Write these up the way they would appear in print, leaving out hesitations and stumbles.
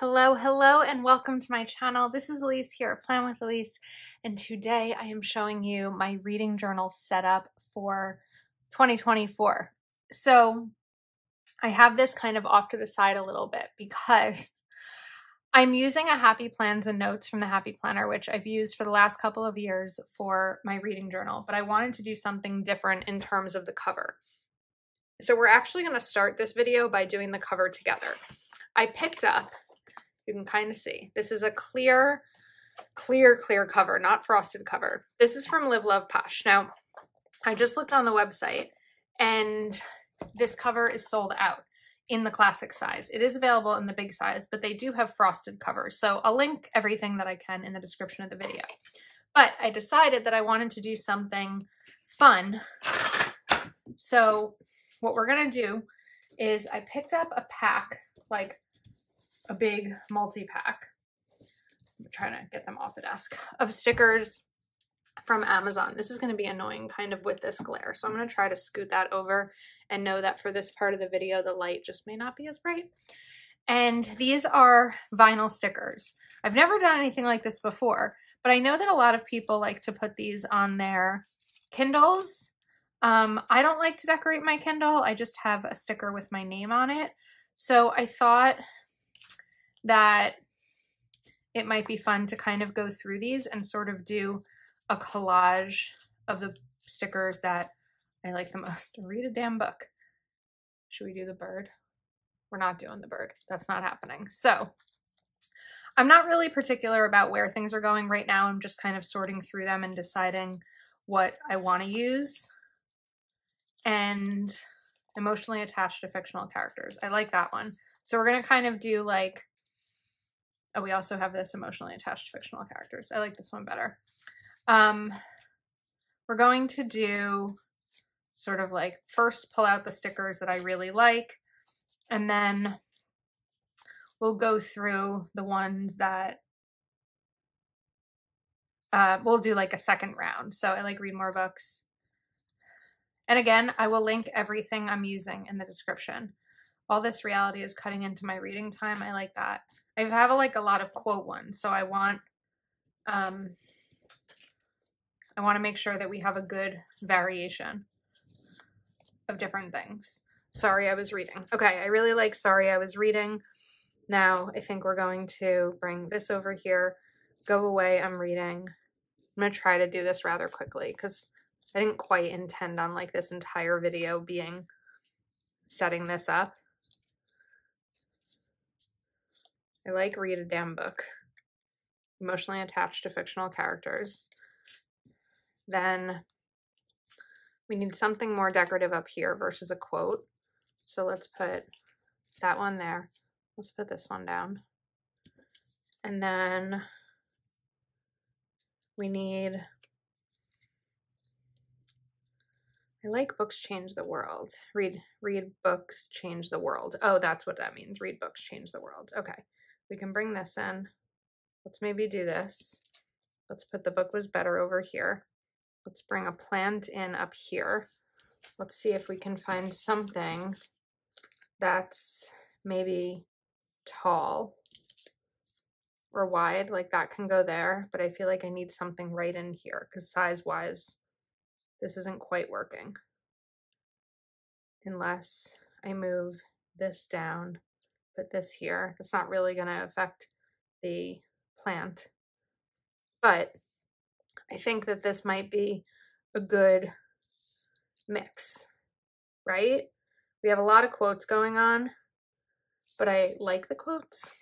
Hello, hello, and welcome to my channel. This is Elise here at Plan with Elise, and today I am showing you my reading journal setup for 2024. So I have this kind of off to the side a little bit because I'm using a Happy Plans and Notes from the Happy Planner, which I've used for the last couple of years for my reading journal, but I wanted to do something different in terms of the cover. So we're actually going to start this video by doing the cover together. I picked up, you can kind of see, this is a clear cover, not frosted cover. This is from Live Love Posh. Now, I just looked on the website and this cover is sold out in the classic size. It is available in the big size, but they do have frosted covers. So I'll link everything that I can in the description of the video. But I decided that I wanted to do something fun. So what we're going to do is I picked up a pack, like a big multi-pack, I'm trying to get them off the desk, of stickers from Amazon. This is going to be annoying kind of with this glare, so I'm going to try to scoot that over and know that for this part of the video the light just may not be as bright. And these are vinyl stickers. I've never done anything like this before, but I know that a lot of people like to put these on their Kindles. I don't like to decorate my Kindle. I just have a sticker with my name on it. So I thought that it might be fun to kind of go through these and sort of do a collage of the stickers that I like the most. Read a damn book. Should we do the bird? We're not doing the bird. That's not happening. So I'm not really particular about where things are going right now. I'm just kind of sorting through them and deciding what I want to use. And emotionally attached to fictional characters. I like that one. So we're going to kind of do like, oh, we also have this emotionally attached to fictional characters. I like this one better. We're going to do sort of like first pull out the stickers that I really like, and then we'll go through the ones that we'll do like a second round. So I like read more books. And again, I will link everything I'm using in the description. All this reality is cutting into my reading time. I like that. I have like a lot of quote ones, so I want to make sure that we have a good variation of different things. Sorry, I was reading. Okay, I really like Sorry, I was reading. Now I think we're going to bring this over here. Go away, I'm reading. I'm going to try to do this rather quickly because I didn't quite intend on like this entire video being setting this up. I like read a damn book. Emotionally attached to fictional characters. Then we need something more decorative up here versus a quote. So let's put that one there. Let's put this one down. And then we need, I like books change the world. Read books change the world. Oh, that's what that means. Read books change the world. Okay. We can bring this in. Let's maybe do this. Let's put the book was better over here. Let's bring a plant in up here. Let's see if we can find something that's maybe tall or wide, like that can go there, but I feel like I need something right in here because size-wise, this isn't quite working unless I move this down, put this here. It's not really going to affect the plant, but I think that this might be a good mix, right? We have a lot of quotes going on, but I like the quotes,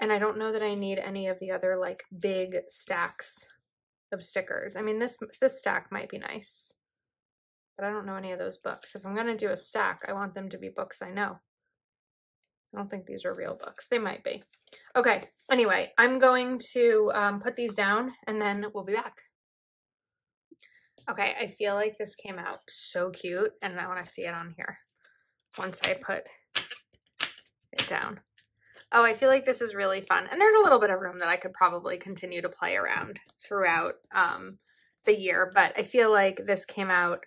and I don't know that I need any of the other like big stacks of stickers. I mean, this stack might be nice, but I don't know any of those books. If I'm going to do a stack, I want them to be books I know. I don't think these are real books. They might be. Okay. Anyway, I'm going to put these down and then we'll be back. Okay. I feel like this came out so cute and I want to see it on here once I put it down. Oh, I feel like this is really fun. And there's a little bit of room that I could probably continue to play around throughout the year, but I feel like this came out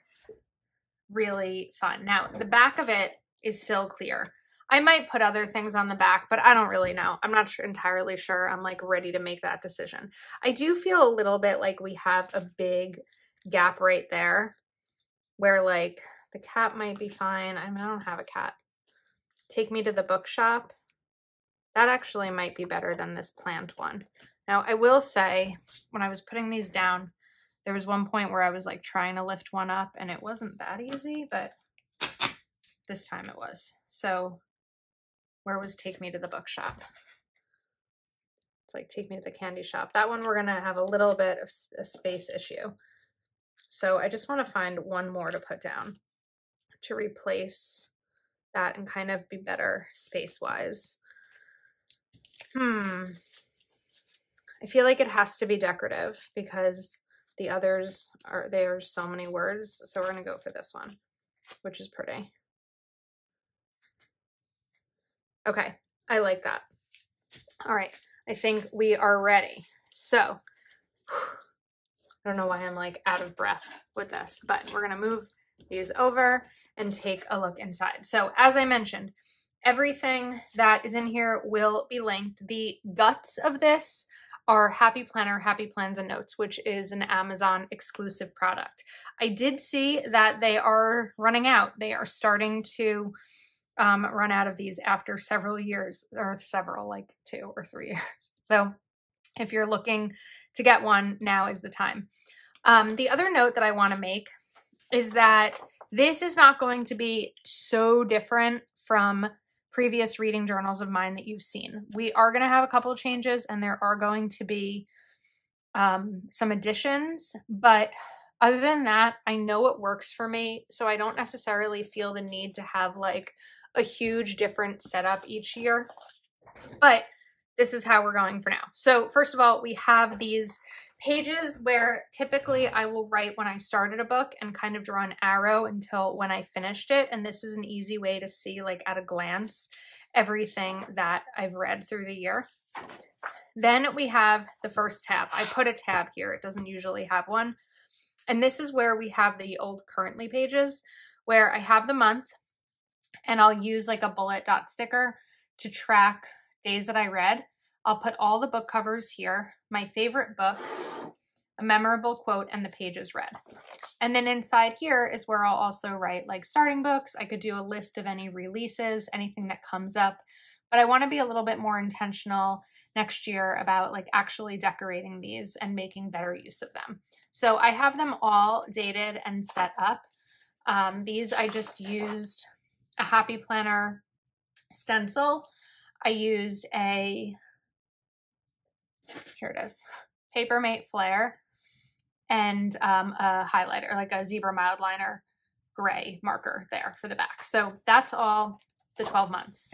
really fun. Now, the back of it is still clear. I might put other things on the back, but I don't really know. I'm not entirely sure. I'm like ready to make that decision. I do feel a little bit like we have a big gap right there where like the cat might be fine. I mean, I don't have a cat. Take me to the bookshop. That actually might be better than this planned one. Now, I will say when I was putting these down, there was one point where I was like trying to lift one up and it wasn't that easy, but this time it was. So where was take me to the bookshop? It's like take me to the candy shop. That one, we're gonna have a little bit of a space issue. So I just wanna find one more to put down to replace that and kind of be better space-wise. I feel like it has to be decorative because the others are, there's so many words. So we're gonna go for this one, which is pretty. Okay, I like that. All right, I think we are ready. So, I don't know why I'm like out of breath with this, but we're gonna move these over and take a look inside. So as I mentioned, everything that is in here will be linked. The guts of this are Happy Planner, Happy Plans and Notes, which is an Amazon exclusive product. I did see that they are running out. They are starting to run out of these after several years, or several, like 2 or 3 years. So if you're looking to get one, now is the time. The other note that I want to make is that this is not going to be so different from previous reading journals of mine that you've seen. We are going to have a couple of changes and there are going to be some additions, but other than that, I know what works for me. So I don't necessarily feel the need to have like a huge different setup each year, but this is how we're going for now. So first of all, we have these pages where typically I will write when I started a book and kind of draw an arrow until when I finished it. And this is an easy way to see like at a glance everything that I've read through the year. Then we have the first tab. I put a tab here. It doesn't usually have one. And this is where we have the old currently pages where I have the month and I'll use like a bullet dot sticker to track days that I read. I'll put all the book covers here, my favorite book, a memorable quote, and the pages read. And then inside here is where I'll also write like starting books. I could do a list of any releases, anything that comes up, but I want to be a little bit more intentional next year about like actually decorating these and making better use of them. So I have them all dated and set up. These I just used a Happy Planner stencil. I used a, here it is, Paper Mate Flare and a highlighter, like a Zebra Mildliner gray marker there for the back. So that's all the 12 months.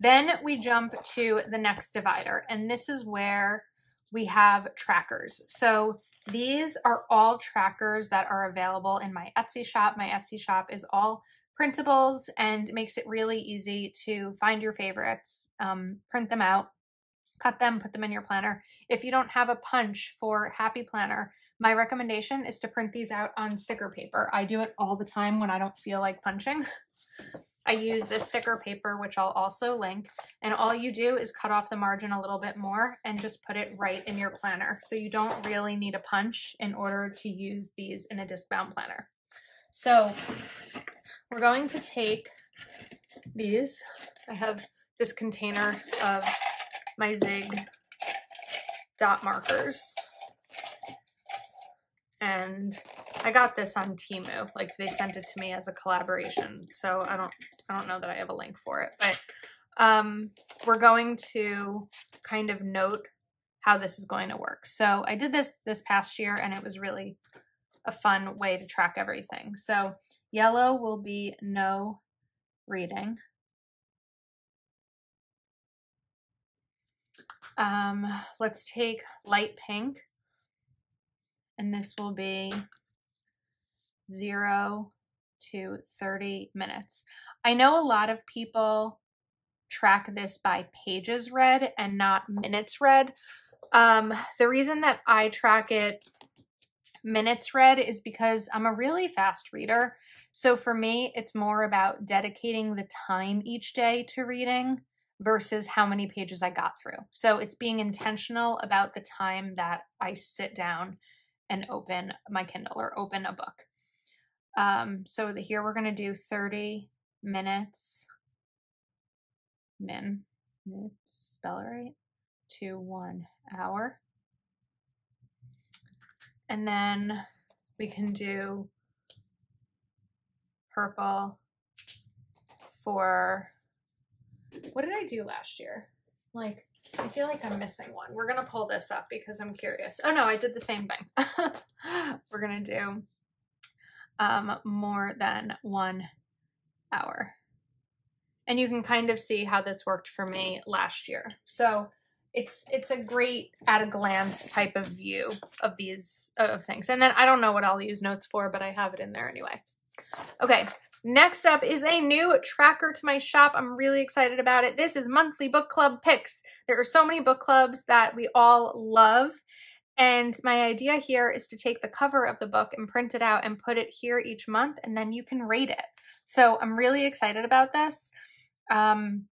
Then we jump to the next divider, and this is where we have trackers. So these are all trackers that are available in my Etsy shop. My Etsy shop is all printables and makes it really easy to find your favorites, print them out, cut them, put them in your planner. If you don't have a punch for Happy Planner, my recommendation is to print these out on sticker paper. I do it all the time when I don't feel like punching. I use this sticker paper, which I'll also link, and all you do is cut off the margin a little bit more and just put it right in your planner. So you don't really need a punch in order to use these in a disc-bound planner. So we're going to take these. I have this container of my Zig dot markers. And I got this on Temu, like they sent it to me as a collaboration. So I don't know that I have a link for it, but we're going to kind of note how this is going to work. So I did this past year and it was really a fun way to track everything. So yellow will be no reading. Let's take light pink, and this will be 0 to 30 minutes. I know a lot of people track this by pages read and not minutes read. The reason that I track it minutes read is because I'm a really fast reader. So for me, it's more about dedicating the time each day to reading versus how many pages I got through. So it's being intentional about the time that I sit down and open my Kindle or open a book. So here we're going to do 30 minutes. Spell it right, to 1 hour. And then we can do purple for, what did I do last year? Like, I feel like I'm missing one. We're going to pull this up because I'm curious. Oh no, I did the same thing. We're going to do more than 1 hour. And you can kind of see how this worked for me last year. So it's a great at a glance type of view of these things. And then I don't know what I'll use notes for, but I have it in there anyway. Okay, next up is a new tracker to my shop. I'm really excited about it. This is monthly book club picks. There are so many book clubs that we all love. And my idea here is to take the cover of the book and print it out and put it here each month, and then you can rate it. So I'm really excited about this. And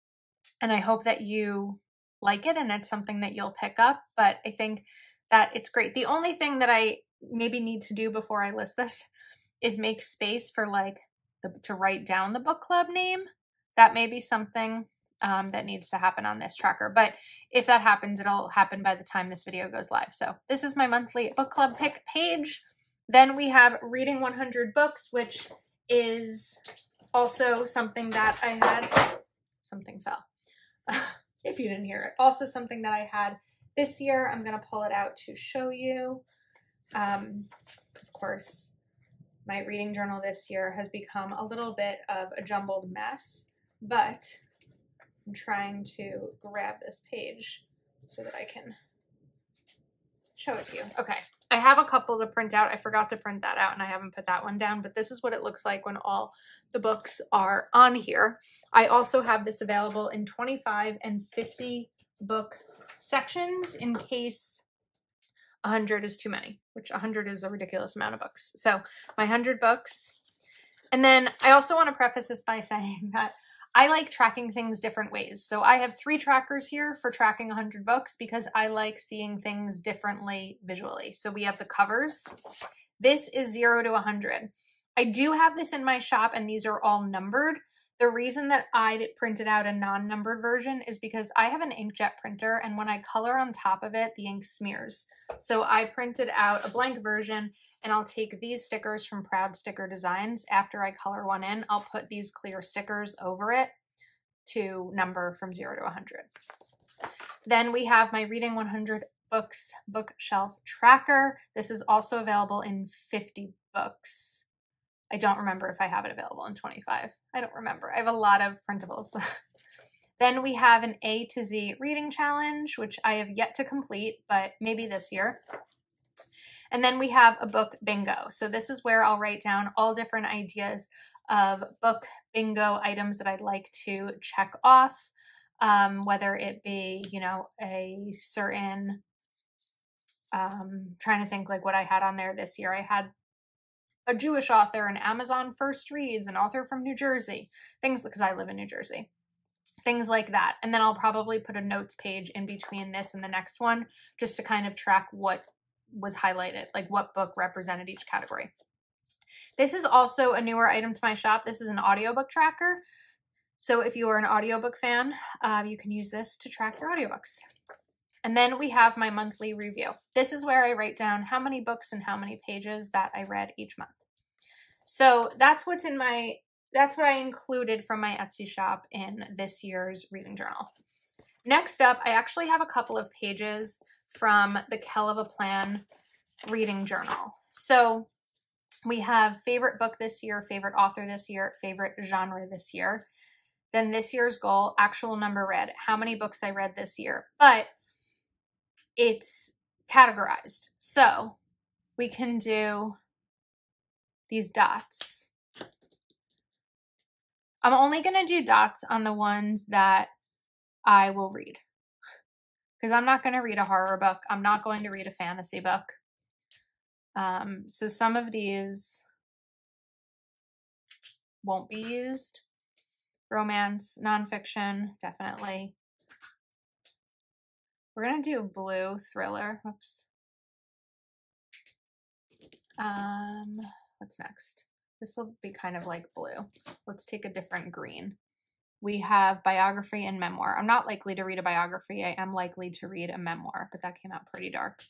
I hope that you like it and it's something that you'll pick up, but I think that it's great. The only thing that I maybe need to do before I list this is make space for like to write down the book club name. That may be something that needs to happen on this tracker, but if that happens, it'll happen by the time this video goes live. So this is my monthly book club pick page. Then we have Reading 100 Books, which is also something that I had. Something fell. If you didn't hear it. Also something that I had this year. I'm going to pull it out to show you. Of course, my reading journal this year has become a little bit of a jumbled mess, but I'm trying to grab this page so that I can show it to you. Okay. I have a couple to print out. I forgot to print that out and I haven't put that one down, but this is what it looks like when all the books are on here. I also have this available in 25 and 50 book sections in case 100 is too many, which 100 is a ridiculous amount of books. So my 100 books. And then I also want to preface this by saying that I like tracking things different ways. So I have 3 trackers here for tracking 100 books because I like seeing things differently visually. So we have the covers. This is 0 to 100. I do have this in my shop and these are all numbered. The reason that I printed out a non-numbered version is because I have an inkjet printer and when I color on top of it, the ink smears. So I printed out a blank version and I'll take these stickers from Proud Sticker Designs. After I color one in, I'll put these clear stickers over it to number from 0 to 100. Then we have my Reading 100 Books Bookshelf Tracker. This is also available in 50 books. I don't remember if I have it available in 25. I don't remember. I have a lot of printables. Then we have an A to Z reading challenge, which I have yet to complete, but maybe this year. And then we have a book bingo. So this is where I'll write down all different ideas of book bingo items that I'd like to check off, whether it be, you know, a certain, trying to think like what I had on there this year. I had a Jewish author, an Amazon First Reads, an author from New Jersey, things because I live in New Jersey, things like that. And then I'll probably put a notes page in between this and the next one just to kind of track what was highlighted, like what book represented each category. This is also a newer item to my shop. This is an audiobook tracker. So if you are an audiobook fan, you can use this to track your audiobooks. And then we have my monthly review. This is where I write down how many books and how many pages that I read each month. So that's what's in my, that's what I included from my Etsy shop in this year's reading journal. Next up, I actually have a couple of pages from the Kellofaplan reading journal. So we have favorite book this year, favorite author this year, favorite genre this year. Then this year's goal, actual number read, how many books I read this year, but it's categorized. So we can do these dots. I'm only going to do dots on the ones that I will read. Because I'm not going to read a horror book. I'm not going to read a fantasy book. So some of these won't be used. Romance, nonfiction, definitely. We're gonna do blue thriller. Whoops. What's next? This will be kind of like blue. Let's take a different green. We have biography and memoir. I'm not likely to read a biography. I am likely to read a memoir, but that came out pretty dark.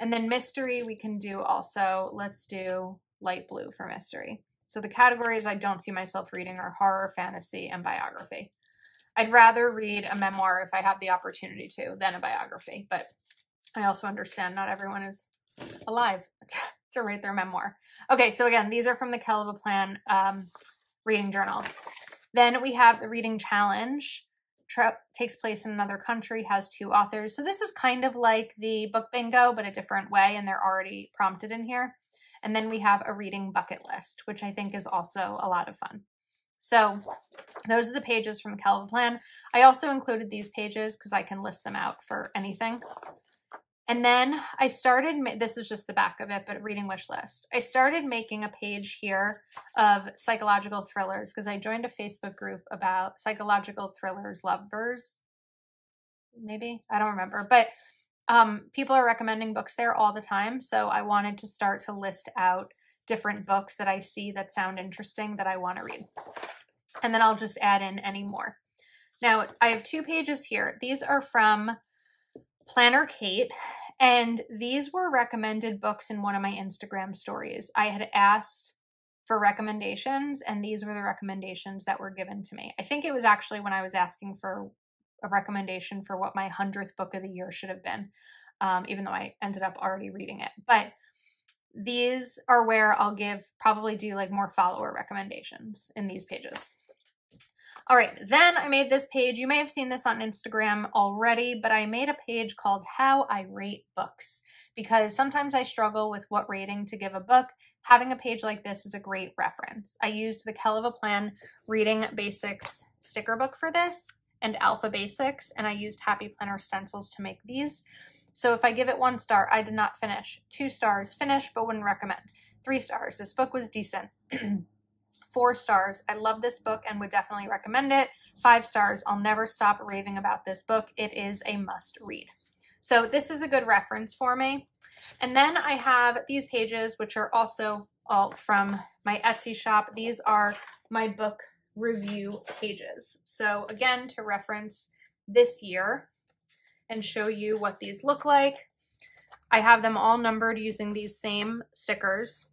And then mystery we can do also. Let's do light blue for mystery. So the categories I don't see myself reading are horror, fantasy, and biography. I'd rather read a memoir if I have the opportunity to than a biography, but I also understand not everyone is alive to write their memoir. Okay, so again, these are from the Kellofaplan reading journal. Then we have the reading challenge. Takes place in another country, has two authors. So this is kind of like the book bingo, but a different way, and they're already prompted in here. And then we have a reading bucket list, which I think is also a lot of fun. So those are the pages from Kellofaplan. I also included these pages because I can list them out for anything. And then I started, this is just the back of it, but reading wish list. I started making a page here of psychological thrillers because I joined a Facebook group about psychological thrillers lovers, maybe, I don't remember, but people are recommending books there all the time. So I wanted to start to list out different books that I see that sound interesting that I want to read. And then I'll just add in any more. Now I have two pages here. These are from Planner Kate, and these were recommended books in one of my Instagram stories. I had asked for recommendations, and these were the recommendations that were given to me. I think it was actually when I was asking for a recommendation for what my 100th book of the year should have been, even though I ended up already reading it. But these are where I'll give, probably do like more follower recommendations in these pages. All right, then I made this page. You may have seen this on Instagram already, but I made a page called How I Rate Books because sometimes I struggle with what rating to give a book. Having a page like this is a great reference. I used the Kellofaplan Reading Basics sticker book for this and Alpha Basics, and I used Happy Planner stencils to make these. So if I give it 1 star, I did not finish. 2 stars, finish, but wouldn't recommend. 3 stars, this book was decent. 4 stars, I love this book and would definitely recommend it. 5 stars, I'll never stop raving about this book. It is a must read. So this is a good reference for me. And then I have these pages, which are also all from my Etsy shop. These are my book review pages. So again, to reference this year and show you what these look like. I have them all numbered using these same stickers.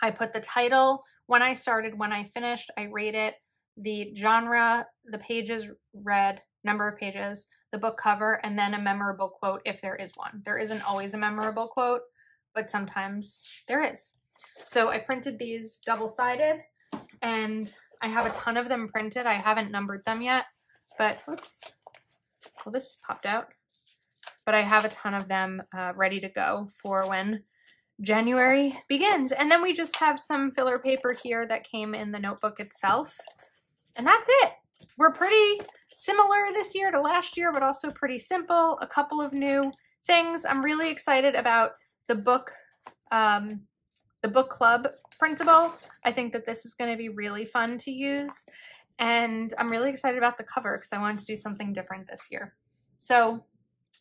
I put the title, when I started, when I finished, I rate it, the genre, the pages read, number of pages, the book cover, and then a memorable quote if there is one. There isn't always a memorable quote, but sometimes there is. So I printed these double-sided, and I have a ton of them printed. I haven't numbered them yet, but oops, well, this popped out. But I have a ton of them ready to go for when January begins. And then we just have some filler paper here that came in the notebook itself. And that's it. We're pretty similar this year to last year, but also pretty simple. A couple of new things. I'm really excited about the book club printable. I think that this is going to be really fun to use. And I'm really excited about the cover because I wanted to do something different this year. So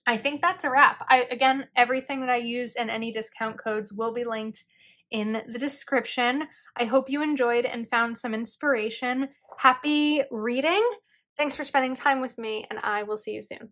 I think that's a wrap. Again, everything that I used and any discount codes will be linked in the description. I hope you enjoyed and found some inspiration. Happy reading. Thanks for spending time with me, and I will see you soon.